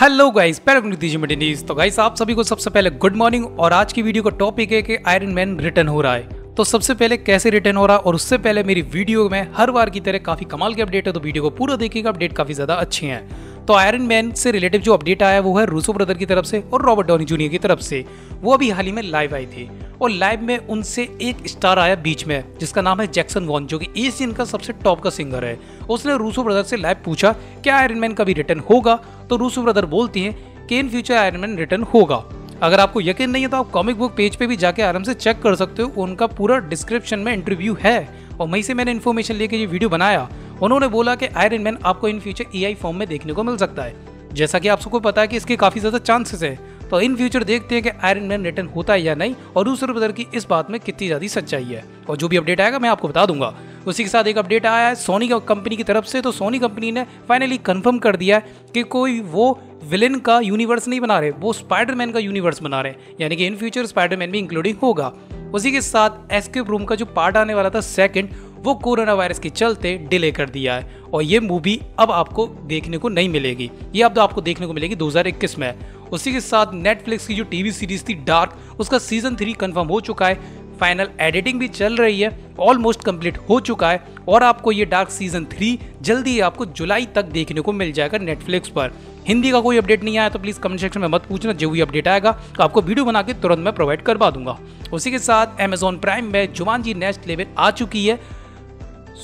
Hello guys, news. तो guys आप सभी को सबसे पहले गुड मॉर्निंग। और आज की वीडियो का टॉपिक है कि आयरन मैन रिटर्न हो रहा है। तो सबसे पहले कैसे रिटर्न हो रहा है, और उससे पहले मेरी वीडियो में हर बार की तरह काफी कमाल के अपडेट है, तो वीडियो को पूरा देखिएगा, अपडेट काफी ज्यादा अच्छे हैं। तो आयरन मैन से रिलेटेड जो अपडेट आया वो है रूसो ब्रदर की तरफ से और रॉबर्ट डॉनी जूनियर की तरफ से। वो अभी हाल ही में लाइव आई थी और लाइव में उनसे एक स्टार आया बीच में, जिसका नाम है जैक्सन वॉन, जो कि एशियन का सबसे टॉप का सिंगर है। उसने रूसो ब्रदर से लाइव पूछा क्या आयरन मैन का भी रिटर्न होगा, तो रूसो ब्रदर बोलती हैं कि in future Iron Man return होगा। अगर आपको यकीन नहीं है तो आप कॉमिक बुक पेज पे भी जाके आराम से चेक कर सकते हो, उनका पूरा डिस्क्रिप्शन में इंटरव्यू है और वहीं से मैंने इन्फॉर्मेशन लेके ये वीडियो बनाया। उन्होंने बोला कि आयरन मैन आपको इन फ्यूचर एआई फॉर्म में देखने को मिल सकता है। जैसा कि आप सबको पता है कि इसके काफ़ी ज़्यादा चांसेस है, तो इन फ्यूचर देखते हैं कि आयरन मैन रिटर्न होता है या नहीं, और दूसरे ब्रदर की इस बात में कितनी ज़्यादा सच्चाई है। और जो भी अपडेट आएगा मैं आपको बता दूंगा। उसी के साथ एक अपडेट आया है सोनी कंपनी की तरफ से। तो सोनी कंपनी ने फाइनली कंफर्म कर दिया है कि कोई वो विलेन का यूनिवर्स नहीं बना रहे, वो स्पाइडरमैन का यूनिवर्स बना रहे हैं, यानी कि इन फ्यूचर स्पाइडरमैन भी इंक्लूडिंग होगा। उसी के साथ एस्केप रूम का जो पार्ट आने वाला था सेकंड, वो कोरोना वायरस के चलते डिले कर दिया है और ये मूवी अब आपको देखने को नहीं मिलेगी, ये अब तो आपको देखने को मिलेगी 2021 में। उसी के साथ नेटफ्लिक्स की जो टीवी सीरीज थी डार्क, उसका सीजन 3 कंफर्म हो चुका है, फाइनल एडिटिंग भी चल रही है, ऑलमोस्ट कंप्लीट हो चुका है और आपको ये डार्क सीजन 3 जल्दी ही आपको जुलाई तक देखने को मिल जाएगा नेटफ्लिक्स पर। हिंदी का कोई अपडेट नहीं आया तो प्लीज़ कमेंट सेक्शन में मत पूछना, जो भी अपडेट आएगा तो आपको वीडियो बना के तुरंत मैं प्रोवाइड करवा दूंगा। उसी के साथ अमेजॉन प्राइम में जुवान जी नेक्स्ट लेवल आ चुकी है,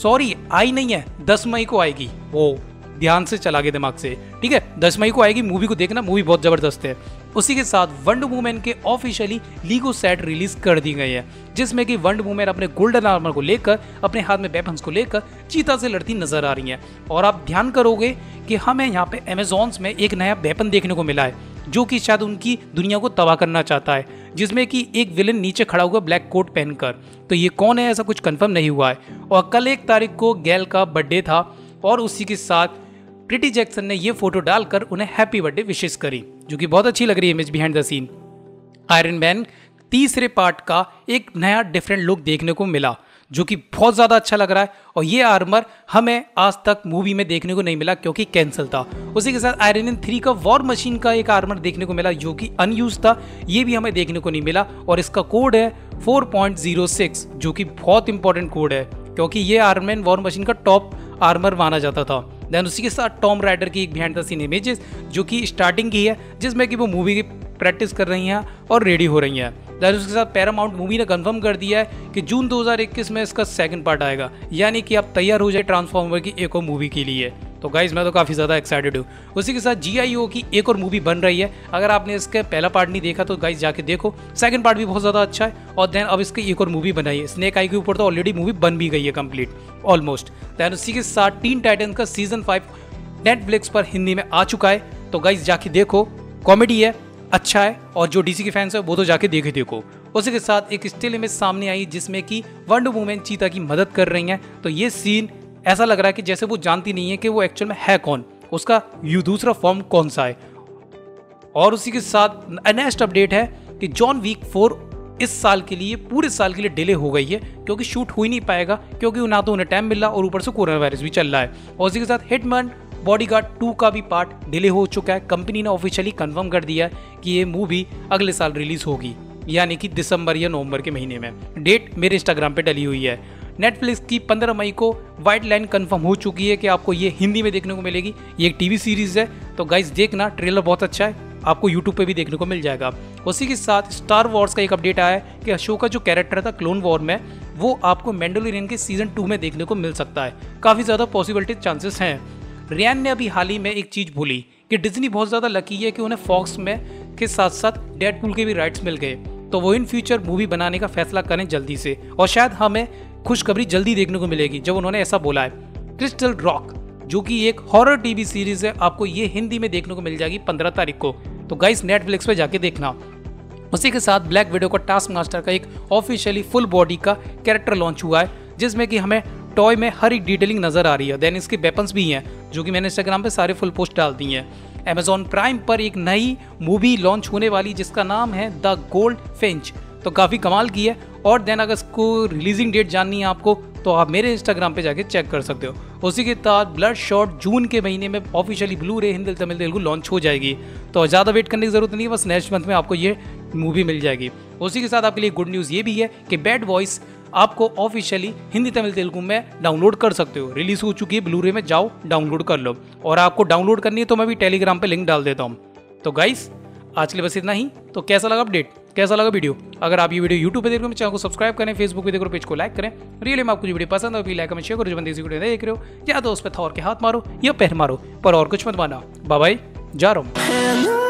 सॉरी आई नहीं है, 10 मई को आएगी। वो ध्यान से चला गया दिमाग से, ठीक है, 10 मई को आएगी। मूवी को देखना, मूवी बहुत ज़बरदस्त है। उसी के साथ वंडर वुमेन के ऑफिशियली लीगो सेट रिलीज़ कर दी गई है, जिसमें कि वंडर वुमेन अपने गोल्डन आर्मर को लेकर, अपने हाथ में वेपन्स को लेकर चीता से लड़ती नजर आ रही हैं। और आप ध्यान करोगे कि हमें यहाँ पे अमेजोन्स में एक नया वेपन देखने को मिला है, जो कि शायद उनकी दुनिया को तबाह करना चाहता है, जिसमें कि एक विलन नीचे खड़ा हुआ ब्लैक कोट पहनकर। तो ये कौन है ऐसा कुछ कन्फर्म नहीं हुआ है। और कल 1 तारीख को गैल का बर्थडे था और उसी के साथ ट्रिनिटी जैक्सन ने ये फोटो डालकर उन्हें हैप्पी बर्थडे विशेष करी, जो कि बहुत अच्छी लग रही है image behind the scene. Iron Man तीसरे पार्ट का एक नया डिफरेंट लुक देखने को मिला, जो कि बहुत ज़्यादा अच्छा लग रहा है। और ये आर्मर हमें आज तक मूवी में देखने को नहीं मिला क्योंकि कैंसिल था। उसी के साथ आयरन मैन 3 का वॉर मशीन का एक आर्मर देखने को मिला, जो कि अनयूज था, ये भी हमें देखने को नहीं मिला। और इसका कोड है 4.06, जो कि बहुत इंपॉर्टेंट कोड है क्योंकि ये आयरन मैन वॉर मशीन का टॉप आर्मर माना जाता था। देन उसी के साथ टॉम राइडर की एक बिहाइंड द सीन इमेजेस, जो कि स्टार्टिंग की है, जिसमें कि वो मूवी की प्रैक्टिस कर रही हैं और रेडी हो रही हैं। देन उसके साथ पैरामाउंट मूवी ने कंफर्म कर दिया है कि जून 2021 में इसका सेकंड पार्ट आएगा, यानी कि आप तैयार हो जाए ट्रांसफॉर्मर की एक और मूवी के लिए। तो गाइज मैं तो काफ़ी ज़्यादा एक्साइटेड हूँ। उसी के साथ GIO की एक और मूवी बन रही है, अगर आपने इसका पहला पार्ट नहीं देखा तो गाइज जाके देखो, सेकंड पार्ट भी बहुत ज़्यादा अच्छा है। और देन अब इसकी एक और मूवी बनाई है स्नेक आई के ऊपर, तो ऑलरेडी मूवी बन भी गई है कंप्लीट ऑलमोस्ट। देन उसी के साथ टीन टाइटन का सीजन 5 नेटफ्लिक्स पर हिंदी में आ चुका है, तो गाइज जाके देखो, कॉमेडी है, अच्छा है, और जो DC के फैंस हैं वो तो जाके देखे देखो। उसी के साथ एक स्टिल इमेज सामने आई जिसमें कि वंडर वुमेन चीता की मदद कर रही हैं, तो ये सीन ऐसा लग रहा है कि जैसे वो जानती नहीं है कि वो एक्चुअल में है कौन, उसका दूसरा फॉर्म कौन सा है। और उसी के साथ नेक्स्ट अपडेट है कि जॉन वीक 4 इस साल के लिए, पूरे साल के लिए डिले हो गई है क्योंकि शूट हो ही नहीं पाएगा, क्योंकि ना तो उन्हें टाइम मिल रहा और ऊपर से कोरोना वायरस भी चल रहा है। और उसी के साथ हिटमैन बॉडीगार्ड 2 का भी पार्ट डिले हो चुका है, कंपनी ने ऑफिशियली कंफर्म कर दिया है कि ये मूवी अगले साल रिलीज होगी, यानी कि दिसंबर या नवंबर के महीने में। डेट मेरे इंस्टाग्राम पे डली हुई है। नेटफ्लिक्स की 15 मई को वाइट लाइन कंफर्म हो चुकी है कि आपको ये हिंदी में देखने को मिलेगी, ये एक टीवी सीरीज़ है, तो गाइज देखना, ट्रेलर बहुत अच्छा है, आपको यूट्यूब पे भी देखने को मिल जाएगा। उसी के साथ स्टार वॉर्स का एक अपडेट आया है कि अशोका जो कैरेक्टर था क्लोन वॉर में, वो आपको मैंडोलोरियन के सीजन 2 में देखने को मिल सकता है, काफ़ी ज़्यादा पॉसिबिलिटी चांसेस हैं। रियान ने अभी हाल ही में एक चीज़ बोली कि डिज्नी बहुत ज़्यादा लकी है कि उन्हें फॉक्स में के साथ साथ डेडपूल के भी राइट्स मिल गए, तो वो इन फ्यूचर मूवी बनाने का फैसला करें जल्दी से, और शायद हमें खुशखबरी जल्दी देखने को मिलेगी। जब उन्होंने ऐसा बोला है क्रिस्टल रॉक, जो कि एक हॉरर टीवी सीरीज है, आपको ये हिंदी में देखने को मिल जाएगी 15 तारीख को, तो गाइस नेटफ्लिक्स पे जाके देखना। उसी के साथ ब्लैक विडो का टास्कमास्टर का एक ऑफिशियली फुल बॉडी का कैरेक्टर लॉन्च हुआ है, जिसमें कि हमें टॉय में हर एक डिटेलिंग नज़र आ रही है। देन इसके वेपन्स भी हैं, जो कि मैंने इंस्टाग्राम पे सारे फुल पोस्ट डाल दी हैं। अमेजॉन प्राइम पर एक नई मूवी लॉन्च होने वाली जिसका नाम है द गोल्ड फिंच, तो काफ़ी कमाल की है। और देन अगर इसको रिलीजिंग डेट जाननी है आपको तो आप मेरे इंस्टाग्राम पे जाके चेक कर सकते हो। उसी के साथ ब्लड शॉट जून के महीने में ऑफिशियली ब्लू रे हिंदी तमिल तेलुगु लॉन्च हो जाएगी, तो ज़्यादा वेट करने की जरूरत नहीं है, बस नेक्स्ट मंथ में आपको ये मूवी मिल जाएगी। उसी के साथ आपके लिए गुड न्यूज़ ये भी है कि बैड वॉइस आपको ऑफिशियली हिंदी तमिल तेलुगु में डाउनलोड कर सकते हो, रिलीज हो चुकी है ब्लू रे में, जाओ डाउनलोड कर लो। और आपको डाउनलोड करनी है तो मैं भी टेलीग्राम पे लिंक डाल देता हूँ। तो गाइस आज के लिए बस इतना ही। तो कैसा लगा अपडेट, कैसा लगा वीडियो? अगर आप ये वीडियो यूट्यूब पे देख रहे हो मेरे चैनल को सब्सक्राइब करें, फेसबुक पे देख रहे हो पेज को लाइक करें। रियली में आपको वीडियो पसंद हो तो लाइक कमेंट शेयर करो, जो बंदे इसी वीडियो देख रहे हो या तो उस पर थोर के हाथ मारो या पैर मारो, पर और कुछ मत माना। बाय बाय, जा रहा हूँ।